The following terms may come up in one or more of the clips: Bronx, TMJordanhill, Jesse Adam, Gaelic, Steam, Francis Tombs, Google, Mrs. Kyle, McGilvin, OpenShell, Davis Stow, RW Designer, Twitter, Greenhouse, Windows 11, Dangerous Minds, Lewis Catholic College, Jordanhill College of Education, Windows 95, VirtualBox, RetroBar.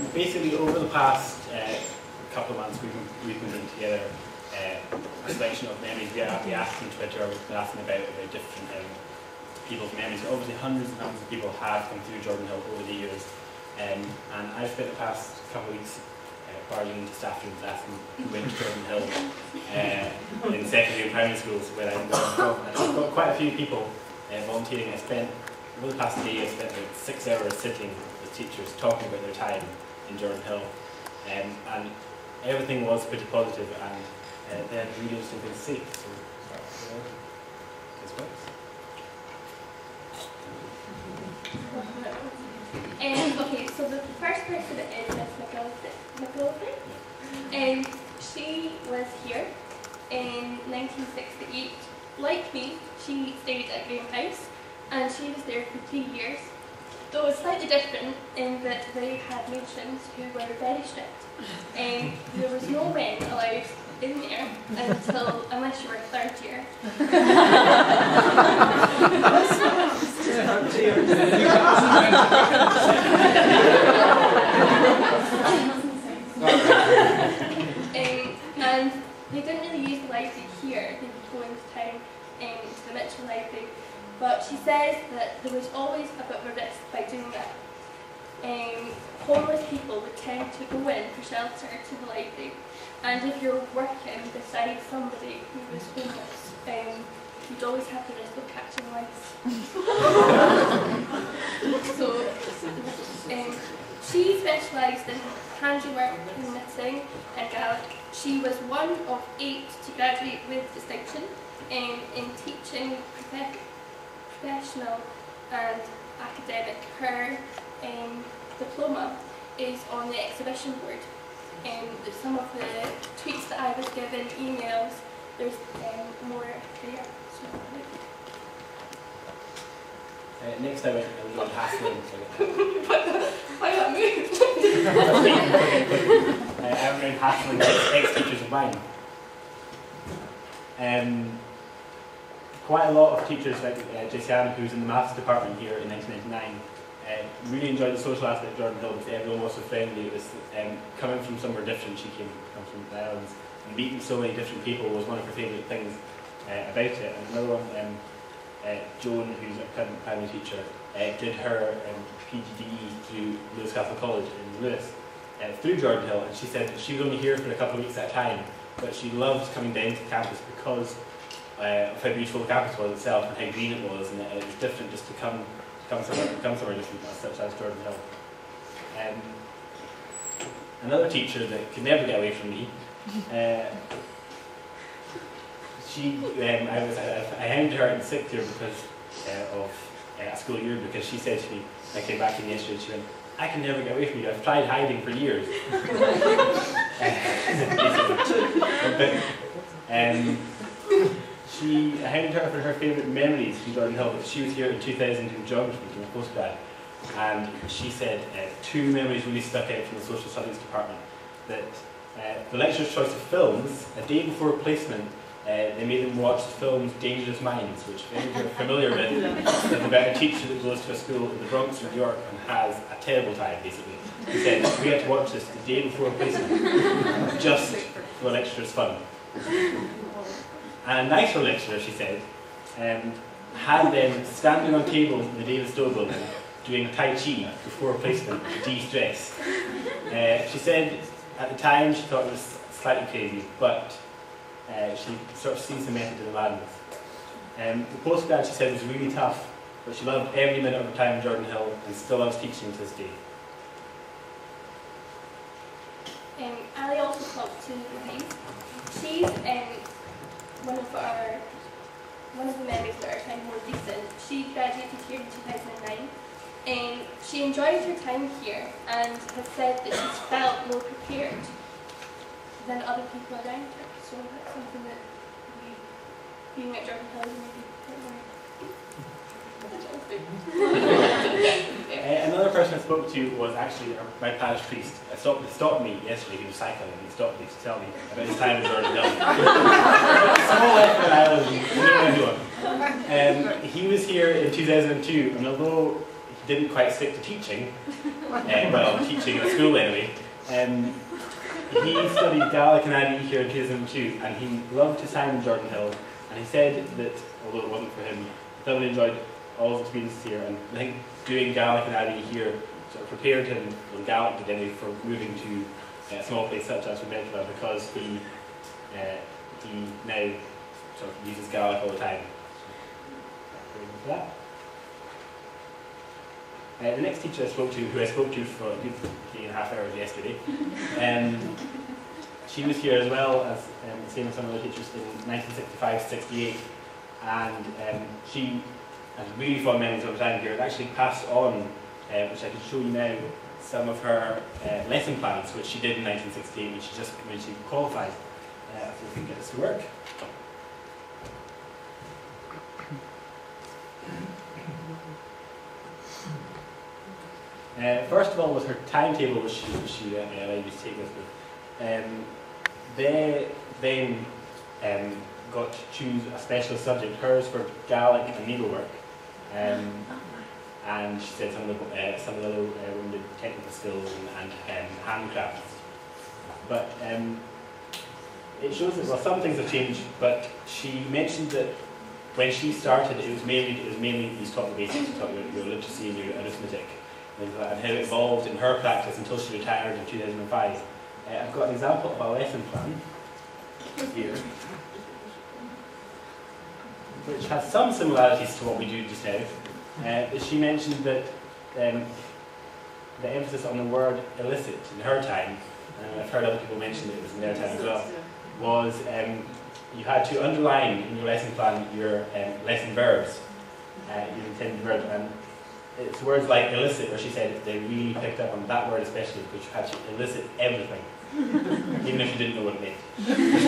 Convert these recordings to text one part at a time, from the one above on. And basically over the past couple of months we've been putting together a selection of memories. We asked on Twitter, we've been asking about different people's memories. But obviously hundreds and hundreds of people have come through Jordanhill over the years. And I've spent the past couple of weeks barging into staff students asking who went to Jordanhill in secondary and primary schools where I'm from. And I've got quite a few people volunteering. Over the past day, I spent about 6 hours sitting with teachers talking about their time in Jordanhill. And everything was pretty positive, and they had really interesting things to see. So that's as well. Okay, so the first person is Miss McGilvin. She was here in 1968. Like me, she stayed at Greenhouse, and she was there for 3 years. Though it's slightly different in that they had matrons who were very strict. There was no men allowed in there unless you were third year. And they didn't really use the library here. They would go into town to the Mitchell Library. But she says that there was always a bit of a risk by doing that. Homeless people would tend to go in for shelter to the library, and if you're working beside somebody who was homeless, you'd always have the risk of catching lice. So she specialised in handiwork, knitting and Gaelic. She was one of 8 to graduate with distinction in teaching professional and academic. Her diploma is on the exhibition board. Some of the tweets that I was given, emails, there's more there. Next I went and got hassling. Why not moved? I went around hassling ex-teachers of mine. Quite a lot of teachers, like Jesse Adam, who was in the maths department here in 1999, really enjoyed the social aspect of Jordanhill because everyone was so friendly. It was coming from somewhere different. She comes from the islands, and meeting so many different people was one of her favourite things about it. And another one, Joan, who's a primary teacher, did her PGDE through Lewis Catholic College in Lewis, through Jordanhill, and she said that she was only here for a couple of weeks at a time, but she loved coming down to campus because of how beautiful the campus was itself and how green it was, and it was different just to come somewhere different, such as Jordanhill. Another teacher that could never get away from me, I hounded her in 6th year because of a school year, because she said to me, I came back in yesterday, she went, I can never get away from you, I've tried hiding for years. I hounded her for her favourite memories from Jordanhill, but she was here in 2000 in geography doing a postgrad, and she said 2 memories really stuck out from the social studies department. That the lecturer's choice of films, a day before placement, they made them watch the films Dangerous Minds, which if you're familiar with, is about a teacher that goes to a school in the Bronx, New York, and has a terrible time, basically. He said, we had to watch this the day before placement, just for an lecturer's fun. And a nicer lecturer, she said, had them standing on tables in the Davis Stow building doing Tai Chi before placement to de-stress. She said at the time she thought it was slightly crazy, but she sort of sees the method in the madness. The postgrad, she said, was really tough, but she loved every minute of her time in Jordanhill and still loves teaching to this day. Ali also talked to Louise. She's one of the memories that are kind of more recent. She graduated here in 2009, and she enjoyed her time here and has said that she's felt more prepared than other people around her. So that's something that being at Jordanhill is maybe a bit more. Another person I spoke to was actually my parish priest. He stopped me yesterday. He was cycling, and he stopped me to tell me about his time in Jordanhill. He was here in 2002, and although didn't quite stick to teaching, teaching in a school anyway. He studied Gaelic and Irish here at Kism too, and he loved his time in Jordanhill. And he said that, although it wasn't for him, he thoroughly enjoyed all of the experiences here. And I think doing Gaelic and Irish here sort of prepared him, and Gaelic did anyway, for moving to a small place such as Rebecca, because he now sort of uses Gaelic all the time. For that. The next teacher I spoke to, who I spoke to for a good 3.5 hours yesterday, she was here as well as the same as some other teachers in 1965-68, and she had really fond memories of her time here. It actually passed on, which I can show you now, some of her lesson plans, which she did in 1968 when she qualified. If we can get this to work. First of all was her timetable, which she allowed me to take with me. They then got to choose a special subject, hers for Gaelic and needlework. And she said some of the other women did technical skills and handcrafts. But it shows that, well, some things have changed, but she mentioned that when she started, it was mainly these top basics, your literacy and your arithmetic, and how it evolved in her practice until she retired in 2005. I've got an example of a lesson plan here, which has some similarities to what we do just now. She mentioned that the emphasis on the word illicit in her time, and I've heard other people mention that it was in their time as well, was you had to underline in your lesson plan your lesson verbs, your intended verbs, and it's words like illicit where she said they really picked up on that word especially, because you had to elicit everything, even if you didn't know what it meant.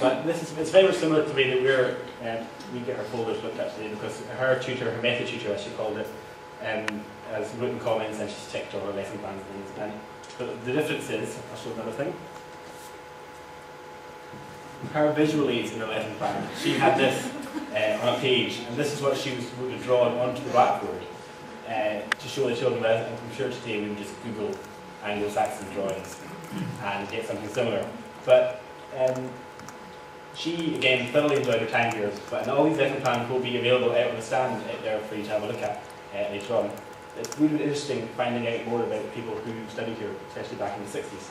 But this is, it's very much similar to the way that we get our folders looked at today, because her tutor, her method tutor as she called it, has written comments and she's checked all her lesson plans and things. But the difference is, I'll show another thing. Her visual aids in her lesson plan, she had this on a page, and this is what she would have drawn onto the blackboard to show the children. I'm sure today we would just Google Anglo-Saxon drawings and get something similar. But she, again, thoroughly enjoyed her time here, and all these lesson plans will be available out on the stand out there for you to have a look at later on. It's really interesting finding out more about people who studied here, especially back in the 60s.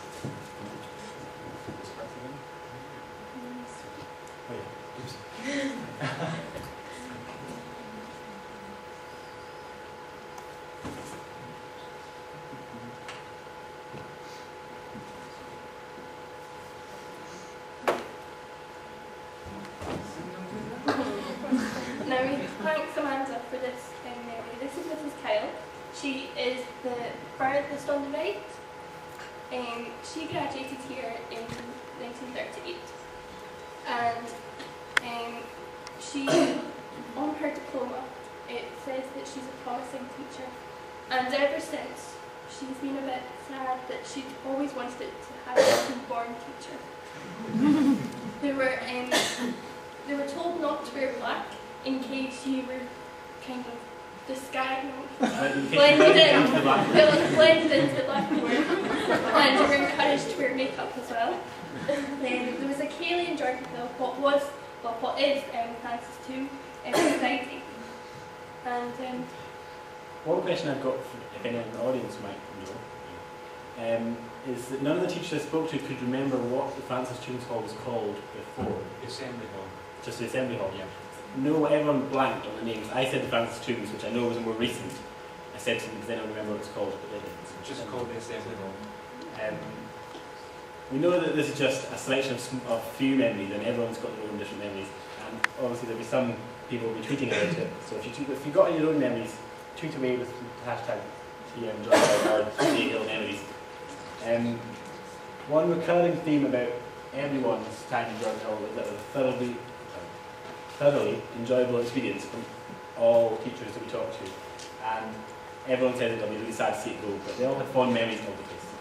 Now, thanks Amanda for this thing, Mary. This is Mrs. Kyle. She is the furthest on the right. She graduated here in 1938. And she, on her diploma, it says that she's a promising teacher, and ever since she's been a bit sad that she'd always wanted to have a born teacher. They were told not to wear black in case you were kind of blended into the blackboard, and they were encouraged to wear makeup as well. Then there was a Kaylee in Jordanhill, what is Francis Tombs society. And one question I've got, if anyone in the audience might know, is that none of the teachers I spoke to could remember what the Francis Tombs Hall was called before. Assembly Hall. Just the Assembly Hall, yeah. No, everyone blanked on the names. I said the Francis Tombs, which I know was more recent. I said to them because they don't remember what it's called, but they didn't. So just called the Assembly Hall. We know that this is just a selection of few memories, and everyone's got their own different memories. And obviously there'll be some people will be tweeting about it. So if you got your own memories, tweet away with the hashtag TMJordanhill or TMJordanhill memories. One recurring theme about everyone's time in Jordanhill is that it was a thoroughly enjoyable experience from all teachers that we talked to. And everyone said it would be really sad to see it go, but they all had fond memories of the place.